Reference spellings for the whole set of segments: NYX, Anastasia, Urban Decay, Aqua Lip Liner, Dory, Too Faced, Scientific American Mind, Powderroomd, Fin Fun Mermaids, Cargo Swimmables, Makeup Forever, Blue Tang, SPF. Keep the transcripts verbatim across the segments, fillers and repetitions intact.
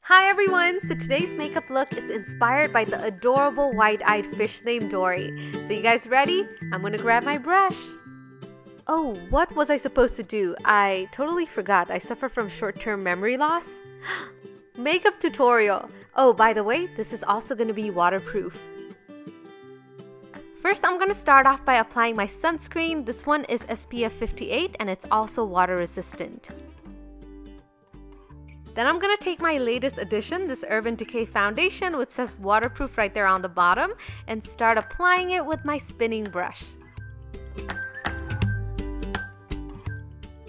Hi everyone! So today's makeup look is inspired by the adorable wide-eyed fish named Dory. So you guys ready? I'm gonna grab my brush. Oh, what was I supposed to do? I totally forgot. I suffer from short-term memory loss. Makeup tutorial! Oh, by the way, this is also gonna be waterproof. First, I'm gonna start off by applying my sunscreen. This one is S P F fifty-eight and it's also water resistant. Then I'm gonna take my latest addition, this Urban Decay foundation, which says waterproof right there on the bottom, and start applying it with my spinning brush.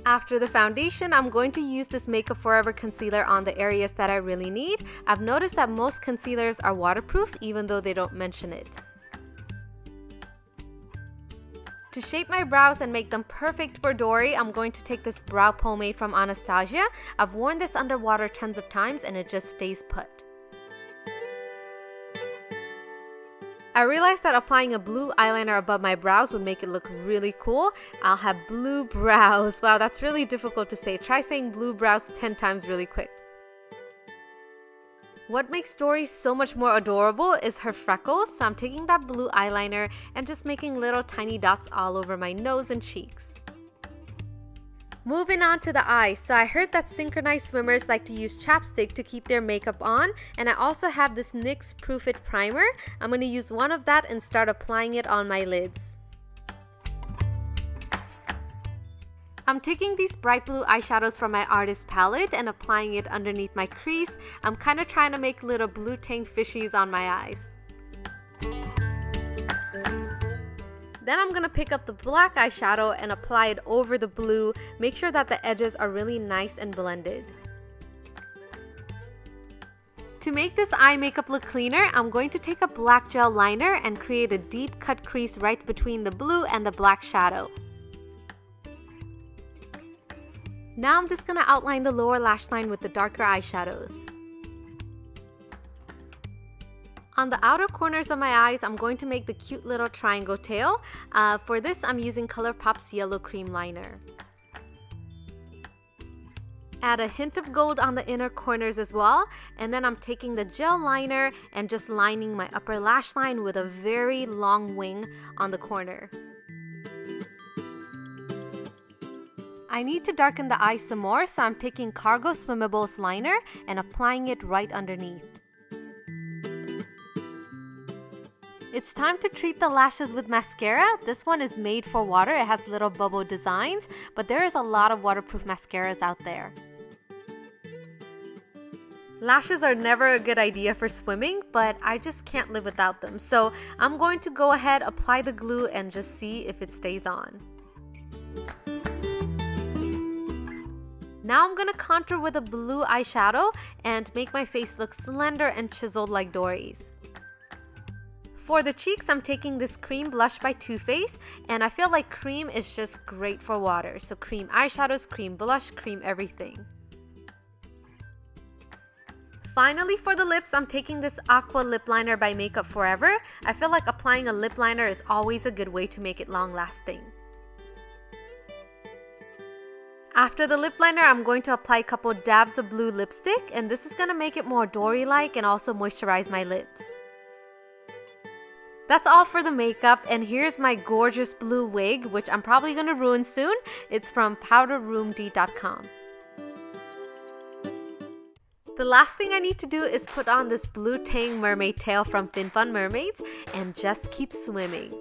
After the foundation, I'm going to use this Makeup Forever concealer on the areas that I really need. I've noticed that most concealers are waterproof, even though they don't mention it. To shape my brows and make them perfect for Dory, I'm going to take this brow pomade from Anastasia. I've worn this underwater tons of times and it just stays put. I realized that applying a blue eyeliner above my brows would make it look really cool. I'll have blue brows. Wow, that's really difficult to say. Try saying blue brows ten times really quick. What makes Dory so much more adorable is her freckles, so I'm taking that blue eyeliner and just making little tiny dots all over my nose and cheeks. Moving on to the eyes, so I heard that synchronized swimmers like to use chapstick to keep their makeup on, and I also have this N Y X Proof It Primer. I'm going to use one of that and start applying it on my lids. I'm taking these bright blue eyeshadows from my artist palette and applying it underneath my crease. I'm kind of trying to make little Blue Tang fishies on my eyes. Then I'm going to pick up the black eyeshadow and apply it over the blue. Make sure that the edges are really nice and blended. To make this eye makeup look cleaner, I'm going to take a black gel liner and create a deep cut crease right between the blue and the black shadow. Now I'm just gonna outline the lower lash line with the darker eyeshadows. On the outer corners of my eyes, I'm going to make the cute little triangle tail. Uh, for this, I'm using ColourPop's Yellow Cream Liner. Add a hint of gold on the inner corners as well, and then I'm taking the gel liner and just lining my upper lash line with a very long wing on the corner. I need to darken the eyes some more, so I'm taking Cargo Swimmables liner and applying it right underneath. It's time to treat the lashes with mascara. This one is made for water. It has little bubble designs, but there is a lot of waterproof mascaras out there. Lashes are never a good idea for swimming, but I just can't live without them. So I'm going to go ahead, apply the glue, and just see if it stays on. Now I'm gonna contour with a blue eyeshadow and make my face look slender and chiseled like Dory's. For the cheeks, I'm taking this cream blush by Too Faced, and I feel like cream is just great for water. So cream eyeshadows, cream blush, cream everything. Finally, for the lips, I'm taking this Aqua Lip Liner by Makeup Forever. I feel like applying a lip liner is always a good way to make it long-lasting. After the lip liner, I'm going to apply a couple dabs of blue lipstick, and this is going to make it more Dory-like and also moisturize my lips. That's all for the makeup, and here's my gorgeous blue wig, which I'm probably going to ruin soon. It's from Powder Room D dot com. The last thing I need to do is put on this Blue Tang mermaid tail from Fin Fun Mermaids and just keep swimming.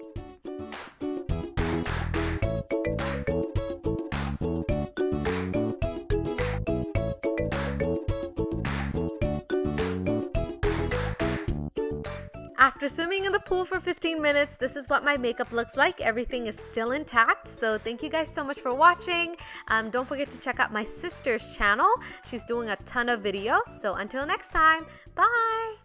After swimming in the pool for fifteen minutes, this is what my makeup looks like. Everything is still intact. So thank you guys so much for watching. Um, don't forget to check out my sister's channel. She's doing a ton of videos. So until next time, bye!